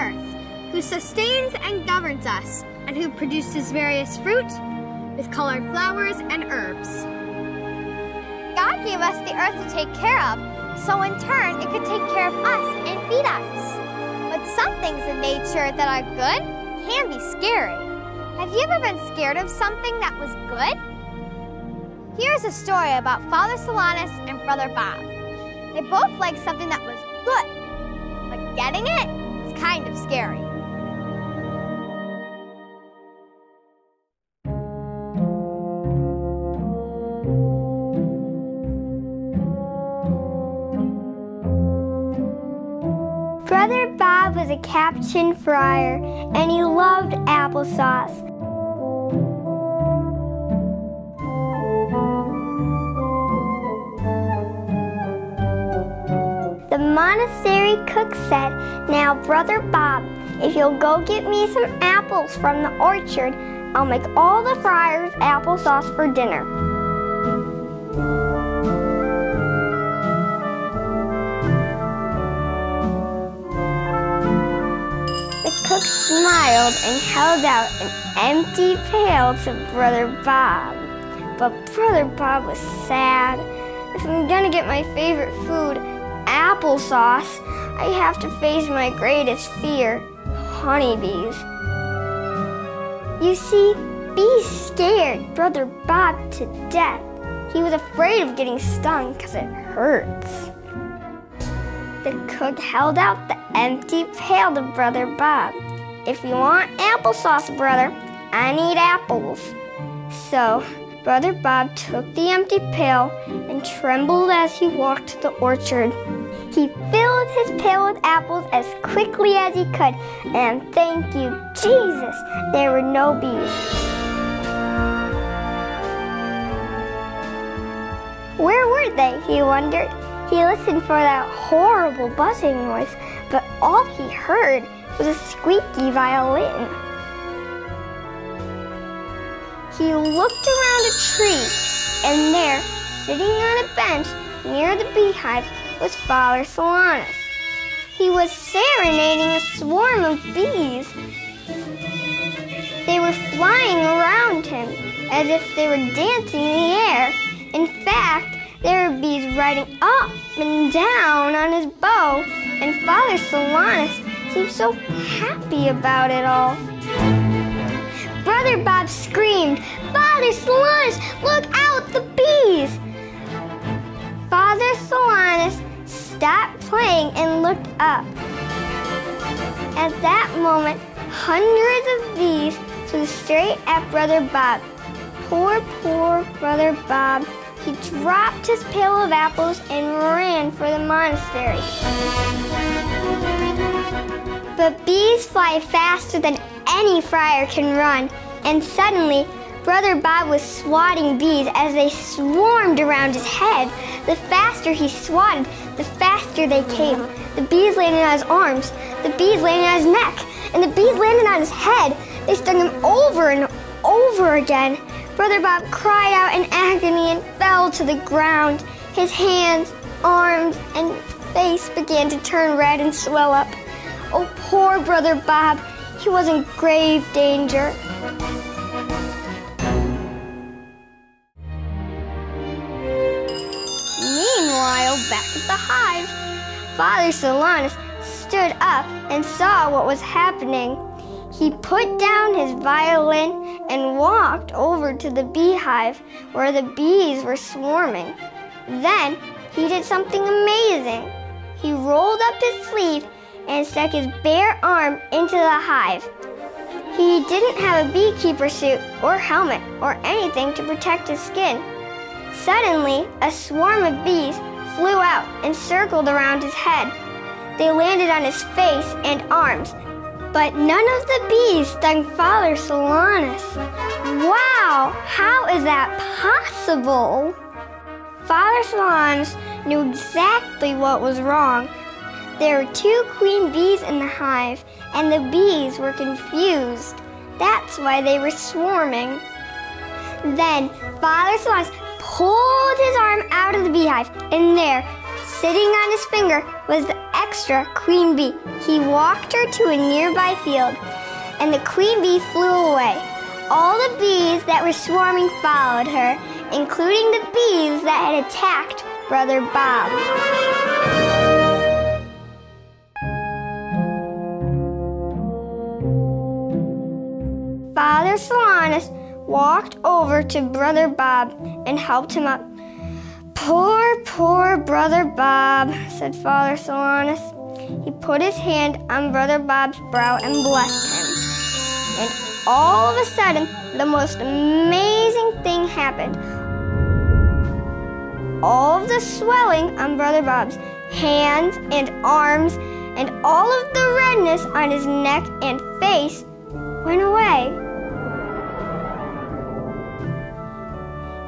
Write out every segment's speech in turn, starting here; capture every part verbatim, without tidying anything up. earth, who sustains and governs us, and who produces various fruit with colored flowers and herbs. God gave us the earth to take care of, so in turn it could take care of us and feed us. But some things in nature that are good can be scary. Have you ever been scared of something that was good? Here's a story about Father Solanus and Brother Bob. They both liked something that was good, but getting it was kind of scary. Brother Bob was a Capuchin friar, and he loved applesauce. The monastery cook said, "Now, Brother Bob, if you'll go get me some apples from the orchard, I'll make all the friars applesauce for dinner." Smiled and held out an empty pail to Brother Bob. But Brother Bob was sad. If I'm gonna get my favorite food, applesauce, I have to face my greatest fear, honeybees. You see, bees scared Brother Bob to death. He was afraid of getting stung because it hurts. The cook held out the empty pail to Brother Bob. "If you want applesauce, brother, I need apples." So Brother Bob took the empty pail and trembled as he walked to the orchard. He filled his pail with apples as quickly as he could, and thank you, Jesus, there were no bees. Where were they, he wondered. He listened for that horrible buzzing noise, but all he heard was a squeaky violin. He looked around a tree, and there, sitting on a bench near the beehive, was Father Solanus. He was serenading a swarm of bees. They were flying around him as if they were dancing in the air. In fact, there were bees riding up and down on his bow, and Father Solanus seemed so happy about it all. Brother Bob screamed, "Father Solanus, look out, the bees!" Father Solanus stopped playing and looked up. At that moment, hundreds of bees flew straight at Brother Bob. Poor, poor Brother Bob. He dropped his pail of apples and ran for the monastery. But bees fly faster than any friar can run, and suddenly, Brother Bob was swatting bees as they swarmed around his head. The faster he swatted, the faster they came. The bees landed on his arms, the bees landed on his neck, and the bees landed on his head. They stung him over and over again. Brother Bob cried out in agony and fell to the ground. His hands, arms, and face began to turn red and swell up. Oh, poor Brother Bob, he was in grave danger. Meanwhile, back at the hive, Father Solanus stood up and saw what was happening. He put down his violin and walked over to the beehive where the bees were swarming. Then he did something amazing. He rolled up his sleeve and stuck his bare arm into the hive. He didn't have a beekeeper suit or helmet or anything to protect his skin. Suddenly, a swarm of bees flew out and circled around his head. They landed on his face and arms, but none of the bees stung Father Solanus. Wow, how is that possible? Father Solanus knew exactly what was wrong. There were two queen bees in the hive, and the bees were confused. That's why they were swarming. Then Father Solanus pulled his arm out of the beehive, and there, sitting on his finger, was the extra, Queen Bee. He walked her to a nearby field, and the Queen Bee flew away. All the bees that were swarming followed her, including the bees that had attacked Brother Bob. Father Solanus walked over to Brother Bob and helped him up. "Poor, poor Brother Bob," said Father Solanus. He put his hand on Brother Bob's brow and blessed him. And all of a sudden, the most amazing thing happened. All of the swelling on Brother Bob's hands and arms and all of the redness on his neck and face went away.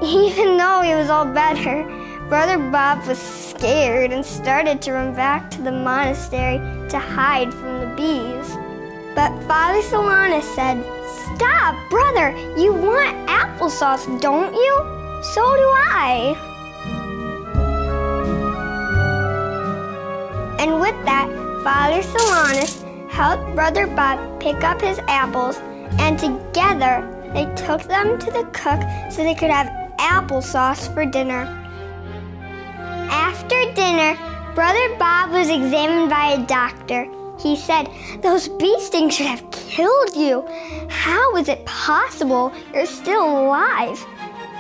Even though he was all better, Brother Bob was scared and started to run back to the monastery to hide from the bees. But Father Solanus said, "Stop, brother, you want applesauce, don't you? So do I." And with that, Father Solanus helped Brother Bob pick up his apples, and together they took them to the cook so they could have applesauce for dinner. After dinner, Brother Bob was examined by a doctor. He said, "Those bee stings should have killed you. How is it possible you're still alive?"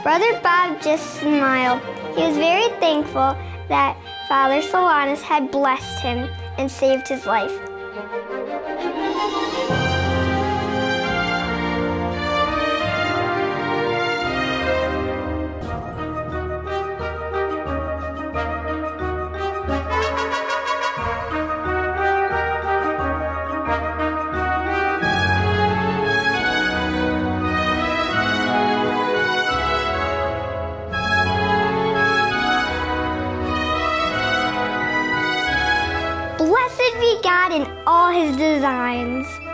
Brother Bob just smiled. He was very thankful that Father Solanus had blessed him and saved his life. Blessed be God in all his designs.